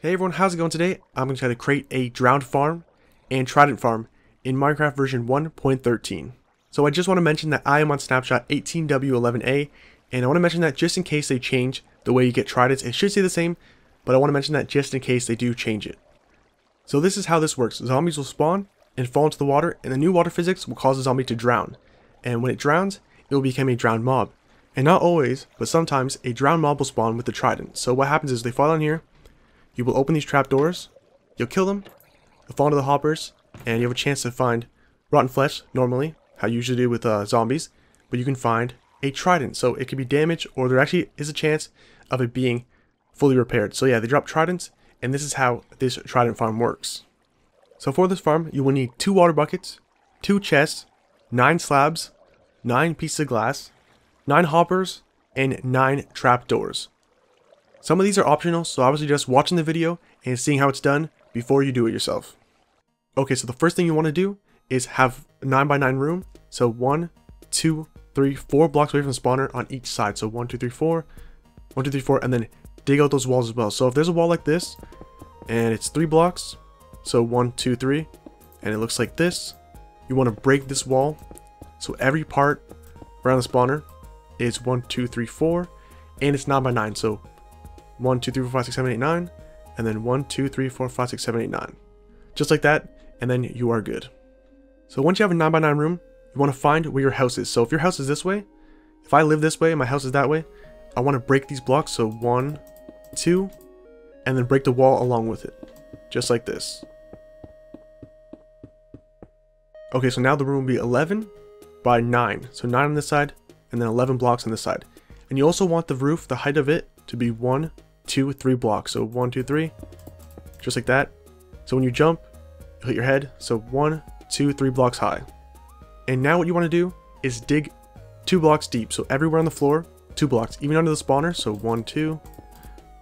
Hey everyone, how's it going today? I'm going to try to create a drowned farm and trident farm in Minecraft version 1.13. So I just want to mention that I am on Snapshot 18w11a, and I want to mention that just in case they change the way you get tridents. It should stay the same, but I want to mention that just in case they do change it. So this is how this works. Zombies will spawn and fall into the water, and the new water physics will cause the zombie to drown. And when it drowns, it will become a drowned mob. And not always, but sometimes a drowned mob will spawn with the trident. So what happens is they fall down here. You will open these trapdoors, you'll kill them, you'll fall into the hoppers, and you have a chance to find rotten flesh, normally, how you usually do with zombies, but you can find a trident. So it could be damaged, or there actually is a chance of it being fully repaired. So yeah, they drop tridents, and this is how this trident farm works. So for this farm, you will need 2 water buckets, 2 chests, 9 slabs, 9 pieces of glass, 9 hoppers, and 9 trapdoors. Some of these are optional, so I would suggest watching the video and seeing how it's done before you do it yourself. Okay, so the first thing you want to do is have a 9x9 room. So 1, 2, 3, 4 blocks away from spawner on each side. So 1, 2, 3, 4, 1, 2, 3, 4, and then dig out those walls as well. So if there's a wall like this and it's 3 blocks, so 1, 2, 3, and it looks like this, you want to break this wall. So every part around the spawner is 1, 2, 3, 4, and it's 9x9. So 1, 2, 3, 4, 5, 6, 7, 8, 9, and then 1, 2, 3, 4, 5, 6, 7, 8, 9. Just like that, and then you are good. So once you have a 9x9 room, you want to find where your house is. So if your house is this way, if I live this way and my house is that way, I want to break these blocks. So 1, 2, and then break the wall along with it. Just like this. Okay, so now the room will be 11 by 9. So 9 on this side, and then 11 blocks on this side. And you also want the roof, the height of it, to be 1, 2, 3 blocks. So 1, 2, 3, just like that. So when you jump, you'll hit your head. So 1, 2, 3 blocks high. And now what you want to do is dig 2 blocks deep. So everywhere on the floor, 2 blocks, even under the spawner. So 1, 2.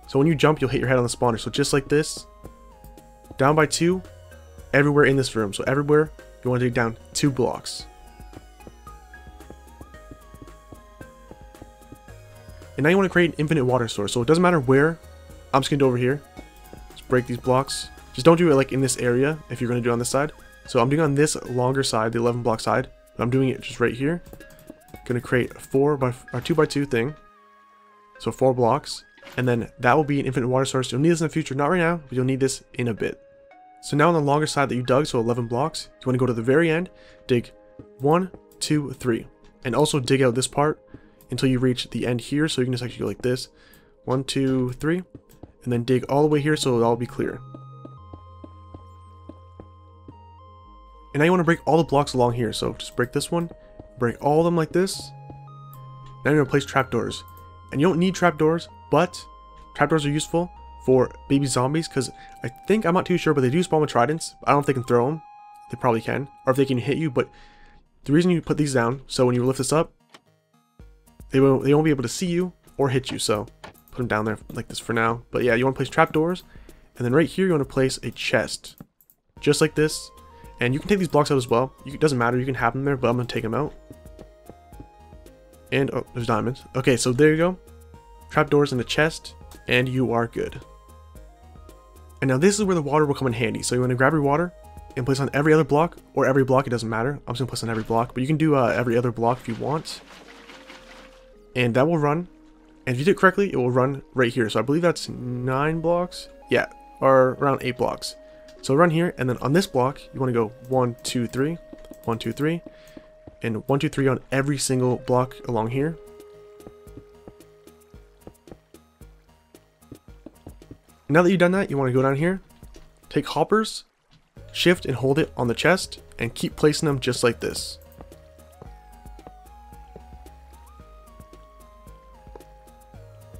So when you jump, you'll hit your head on the spawner. So just like this, down by 2, everywhere in this room. So everywhere you want to dig down 2 blocks. And now you want to create an infinite water source, so it doesn't matter where. I'm just going to do over here. Just break these blocks. Just don't do it like in this area if you're going to do it on this side. So I'm doing it on this longer side, the 11 block side. But I'm doing it just right here. Going to create a 2 by 2 thing. So 4 blocks. And then that will be an infinite water source. You'll need this in the future. Not right now, but you'll need this in a bit. So now on the longer side that you dug, so 11 blocks, you want to go to the very end. Dig 1, 2, 3. And also dig out this part until you reach the end here. So you can just actually go like this, 1, 2, 3, and then dig all the way here, so it'll all be clear. And now you want to break all the blocks along here. So just break this one, break all of them like this. Now you're gonna place trapdoors, and you don't need trapdoors, but trapdoors are useful for baby zombies, because I think, I'm not too sure, but they do spawn with tridents. I don't know if they can throw them. They probably can, or if they can hit you. But the reason you put these down, so when you lift this up, they won't be able to see you or hit you. So put them down there like this for now. But yeah, you want to place trapdoors, and then right here you want to place a chest, just like this. And you can take these blocks out as well. It doesn't matter, you can have them there, but I'm gonna take them out. And oh, there's diamonds. Okay, so there you go, trapdoors in the chest, and you are good. And now this is where the water will come in handy. So you want to grab your water and place on every other block, or every block, it doesn't matter. I'm just gonna place on every block, but you can do every other block if you want. And that will run, and if you do it correctly, it will run right here. So I believe that's 9 blocks. Yeah, or around 8 blocks. So run here, and then on this block, you want to go 1, 2, 3, 1, 2, 3, and 1, 2, 3 on every single block along here. Now that you've done that, you want to go down here, take hoppers, shift and hold it on the chest, and keep placing them just like this.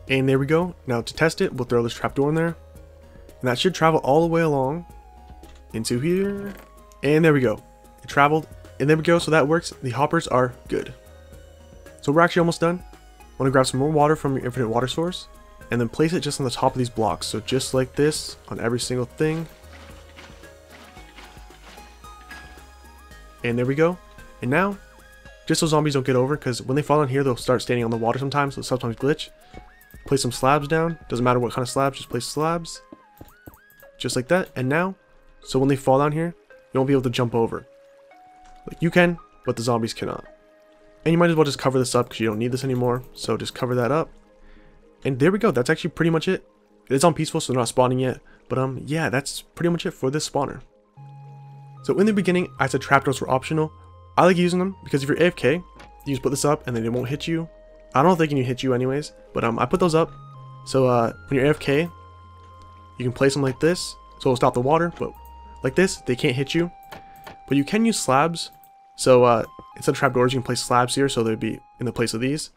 And there we go. Now to test it, we'll throw this trapdoor in there, and that should travel all the way along into here. And there we go, it traveled. And there we go, so that works. The hoppers are good. So we're actually almost done. Want to grab some more water from your infinite water source, and then place it just on the top of these blocks. So just like this on every single thing. And there we go. And now, just so zombies don't get over, because when they fall in here, they'll start standing on the water sometimes, so sometimes glitch. Place some slabs down, doesn't matter what kind of slabs, just place slabs. just like that, and now, so when they fall down here, you won't be able to jump over. Like, you can, but the zombies cannot. And you might as well just cover this up because you don't need this anymore, so just cover that up. And there we go, that's actually pretty much it. It's on peaceful, so they're not spawning yet, but yeah, that's pretty much it for this spawner. So in the beginning, I said trapdoors were optional. I like using them because if you're AFK, you just put this up and then it won't hit you. I don't think it can hit you anyways, but I put those up. So when you're AFK, you can place them like this, so it'll stop the water, but like this, they can't hit you. But you can use slabs, so instead of trapdoors, you can place slabs here, so they'd be in the place of these.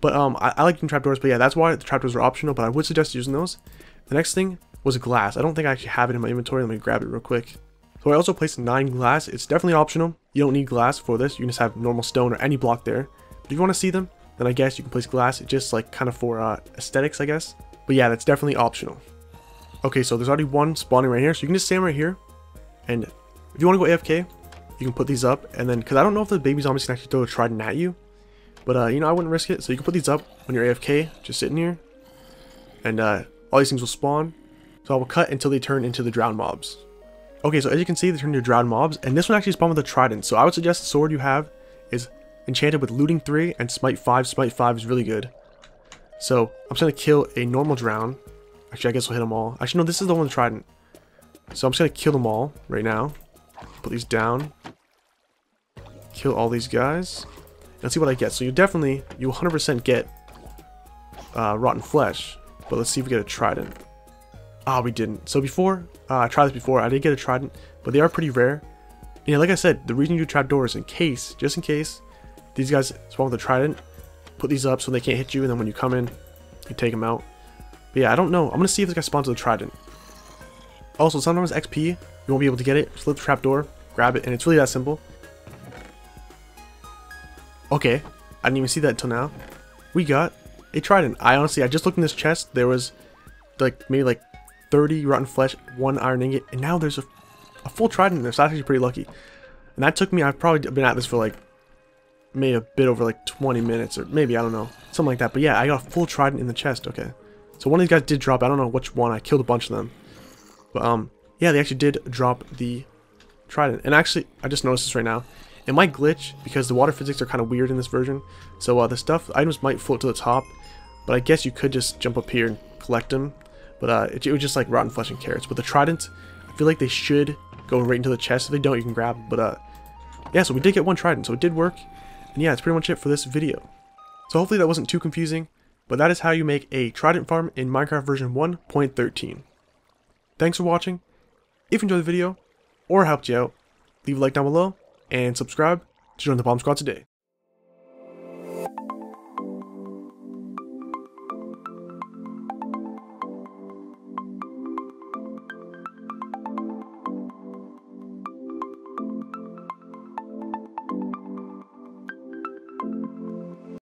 But I like using trapdoors, but yeah, that's why the trapdoors are optional, but I would suggest using those. The next thing was glass. I don't think I actually have it in my inventory. Let me grab it real quick. So I also placed 9 glass. It's definitely optional. You don't need glass for this. You can just have normal stone or any block there. But if you want to see them, then I guess you can place glass. It's just like kind of for aesthetics, I guess. But yeah, that's definitely optional. Okay, so there's already one spawning right here. So you can just stand right here. And if you want to go AFK, you can put these up. And then, because I don't know if the baby zombies can actually throw a trident at you. But, you know, I wouldn't risk it. So you can put these up when you're AFK, just sitting here. And all these things will spawn. So I will cut until they turn into the drowned mobs. Okay, so as you can see, they turn into drowned mobs. And this one actually spawned with a trident. So I would suggest the sword you have is enchanted with Looting 3 and Smite 5. Smite 5 is really good. So I'm just going to kill a normal drown. Actually, I guess we'll hit them all. Actually, no, this is the one with the trident. So I'm just going to kill them all right now. Put these down. Kill all these guys. Let's see what I get. So you 100% get rotten flesh. But let's see if we get a trident. Ah, we didn't. So before, I tried this before, I did get a trident, but they are pretty rare. And yeah, like I said, the reason you do trapdoors is in case, just in case, these guys spawn with a trident. Put these up so they can't hit you, and then when you come in, you take them out. But yeah, I don't know. I'm gonna see if this guy spawns with a trident. Also, sometimes XP, you won't be able to get it. Just lift the trapdoor, grab it, and it's really that simple. Okay, I didn't even see that until now. We got a trident. I just looked in this chest. There was like maybe like 30 rotten flesh, 1 iron ingot, and now there's a full trident in there. So that's actually pretty lucky. And that took me. I've probably been at this for like maybe a bit over like 20 minutes, or maybe I don't know, something like that. But yeah, I got a full trident in the chest. Okay, so one of these guys did drop. I don't know which one. I killed a bunch of them, but yeah, they actually did drop the trident. And actually, I just noticed this right now. It might glitch because the water physics are kind of weird in this version. So the stuff, items might float to the top, but I guess you could just jump up here and collect them. But it was just like rotten flesh and carrots. But the tridents, I feel like they should go right into the chest. If they don't, you can grab them. But yeah, so we did get 1 trident, so it did work. And yeah, that's pretty much it for this video. So hopefully that wasn't too confusing, but that is how you make a trident farm in Minecraft version 1.13. Thanks for watching. If you enjoyed the video or helped you out, leave a like down below and subscribe to join the bomb squad today.